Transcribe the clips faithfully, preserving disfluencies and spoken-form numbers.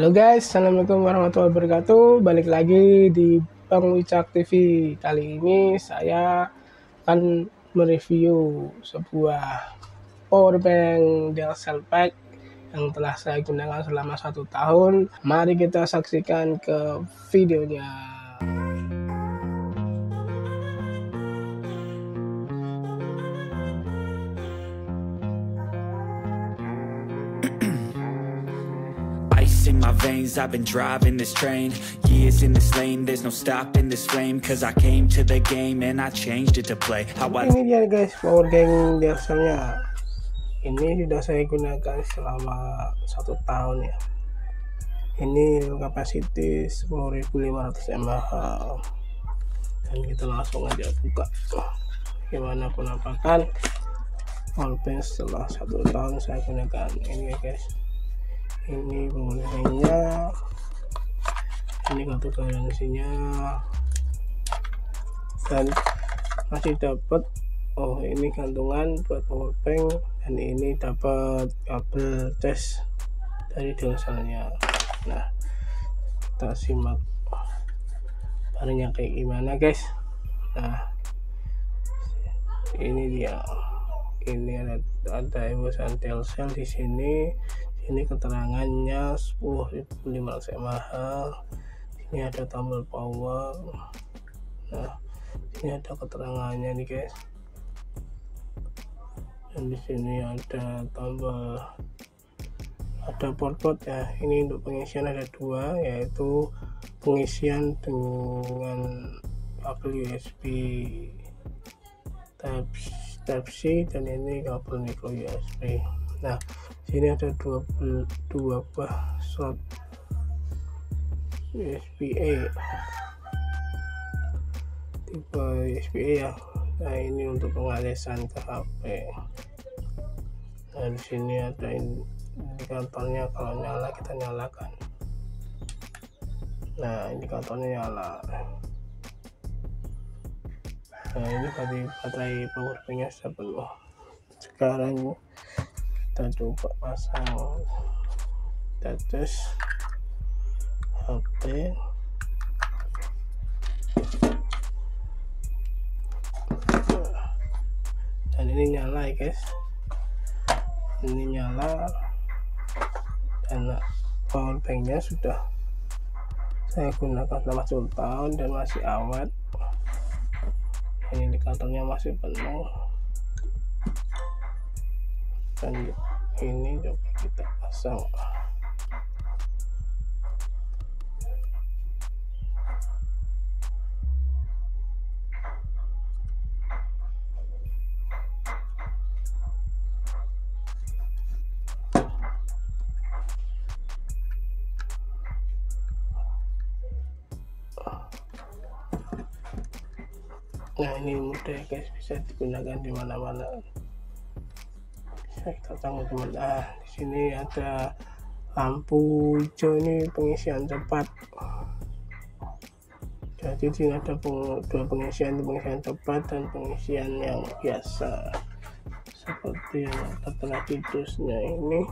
Halo guys, assalamualaikum warahmatullahi wabarakatuh. Balik lagi di Bang Wicak T V. Kali ini saya akan mereview sebuah powerbank Delcell pack yang telah saya gunakan selama satu tahun. Mari kita saksikan ke videonya. In my veins, I've been driving this train, years in this lane, there's no stopping this flame, cause I came to the game and I changed it to play. Ini dia guys, powerbank Delcell-nya. Ini sudah saya gunakan selama satu tahun ya. Ini kapasitas sepuluh ribu lima ratus miliamper. Dan kita langsung aja buka gimana penampakan powerbank setelah satu tahun saya gunakan. Ini ya guys, ini penggunaannya, ini kartu garansinya, dan masih dapat oh ini gantungan buat powerbank, dan ini dapat kabel tes dari Delcell-nya. Nah, kita simak barangnya kayak gimana guys. Nah, ini dia, ini ada, ada ebosan Delcell di sini. Ini keterangannya sepuluh ribu lima ratus miliamper. Ini ada tombol power. Nah, ini ada keterangannya nih guys. Dan di sini ada tombol, ada port-port ya. Ini untuk pengisian ada dua, yaitu pengisian dengan kabel U S B Type C dan ini kabel micro U S B. Nah, sini ada dua, dua buah slot U S B A, tipe U S B A ya. Nah, ini untuk pengalesan ke H P. Nah, di sini ada indikatornya, kalau nyala kita nyalakan. Nah, indikatornya nyala. Nah, ini baterai baterai powerbanknya sudah penuh. Sekarang kita coba pasang, kita tes H P. Dan ini nyala ya guys, ini nyala, dan powerbanknya sudah saya gunakan selama satu tahun dan masih awet. Ini indikatornya masih penuh. Dan ini coba kita pasang. Nah, ini mudah ya guys, bisa digunakan di mana-mana. Kita tanggung teman. Ah, di sini ada lampu hijau, ini pengisian cepat. Jadi sini ada peng, dua pengisian, pengisian cepat dan pengisian yang biasa. Seperti yang tertera titusnya ini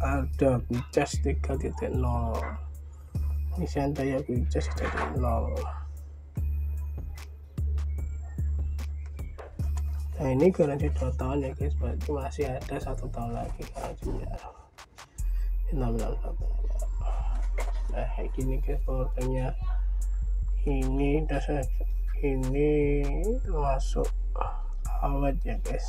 ada Qcas tiga titik nol. Pengisian daya Qcas tiga titik nol. Nah, ini garansi dua tahun ya guys, berarti masih ada satu tahun lagi garansinya. Nah, kayak gini guys powerbanknya. Ini dasar ini termasuk awet ya guys.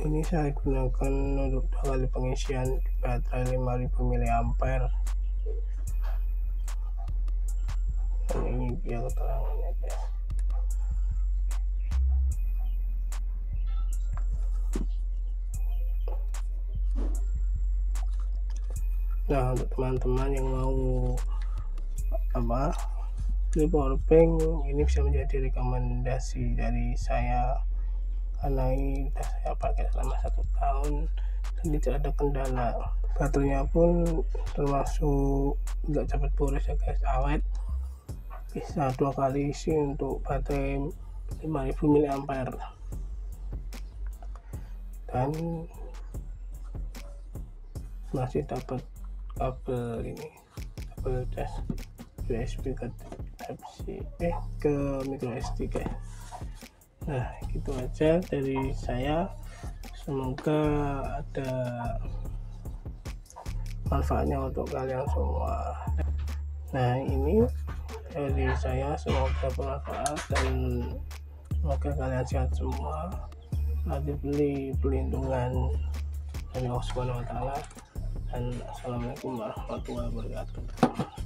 Ini saya gunakan untuk dua kali pengisian, baterai lima ribu miliamper. Dan ini dia keterangannya guys. Nah, untuk teman-teman yang mau apa beli powerbank, ini bisa menjadi rekomendasi dari saya karena ini sudah saya pakai selama satu tahun dan tidak ada kendala. Baterainya pun termasuk nggak cepat boros ya guys, awet, bisa dua kali isi untuk baterai lima ribu miliamper. Dan masih dapat kabel ini, kabel cas U S B ke Type-C eh ke micro S D guys. Nah gitu aja dari saya, semoga ada manfaatnya untuk kalian semua. Nah ini dari saya, semoga bermanfaat dan semoga kalian sehat semua. Nanti beli perlindungan dari Allah Subhanahu wa Ta'ala, dan assalamualaikum warahmatullahi wabarakatuh.